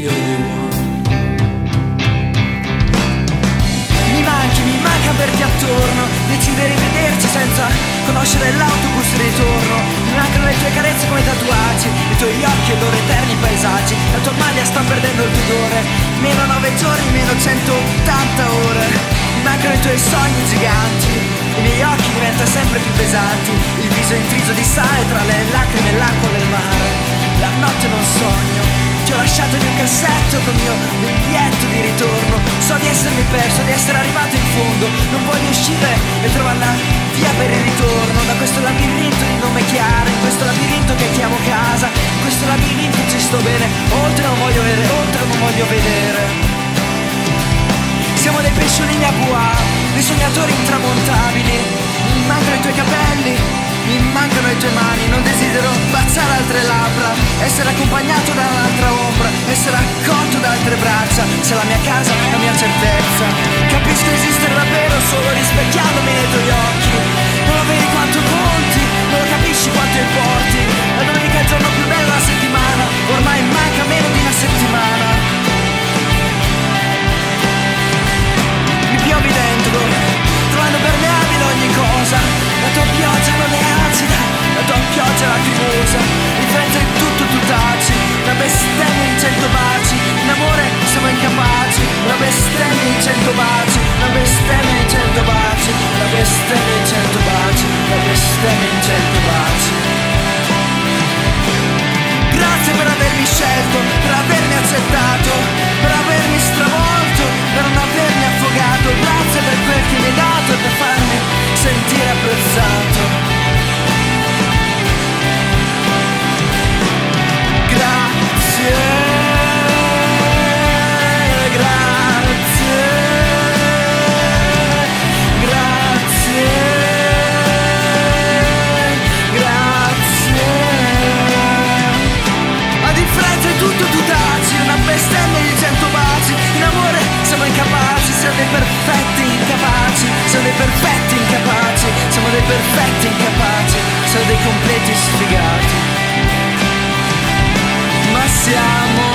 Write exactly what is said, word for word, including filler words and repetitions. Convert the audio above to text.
the only one. Mi manchi, mi manca averti attorno, decidere di vederci senza conoscere l'autobus di ritorno. Mi mancano le tue carezze come tatuaggi, i tuoi occhi ed ore eterni paesaggi. La tua maglia sta perdendo il pudore, meno nove giorni, meno centottanta ore. Mi mancano i tuoi sogni giganti, i miei occhi diventano sempre più pesanti, il viso intriso di sale tra le lacrime e l'acqua del mare. La notte non sogno, ti ho lasciato il mio cassetto col mio biglietto di ritorno. So di essermi perso, di essere arrivato in fondo, non voglio uscire e trovare la via per il ritorno. Da questo labirinto di nome chiaro, in questo labirinto che chiamo casa, in questo labirinto ci sto bene, oltre non voglio vedere, oltre non voglio vedere. Siamo dei pesciolini a bois, dei sognatori intramontabili. Mi mancano i tuoi capelli, mi mancano le tue mani. Non desidero baciare altre labbra, essere accompagnato da un'altra ombra, essere accolto da altre braccia. Sei la mia casa, la mia certezza. Capisco esistere davvero solo rispecchiandomi nei tuoi occhi. Non lo vedi quanto conti, non lo capisci quanto importi. La domenica è il giorno più bello della settimana, ormai manca meno di una settimana. Piovi dentro, trovando permeabile ogni cosa. La tua pioggia non è acida, la tua pioggia è lacrimosa. In fretta è tutto tu taci, la bestemmia in cento baci. In amore siamo incapaci, la bestemmia in cento baci. La bestemmia in cento baci, la bestemmia in cento baci, la bestemmia in cento baci. Grazie per avermi scelto, per avermi accettato, per avermi stravolto, per non avermi affogato. Grazie per quel che mi hai dato e per farmi sentire apprezzato. Grazie, grazie, grazie, grazie. A differenza di tutto tu taci, una bestemmia di cento baci. In amore siamo incapaci, siamo dei perfetti incapaci, siamo dei perfetti incapaci, siamo dei perfetti incapaci, siamo dei completi sfigati. Ma siamo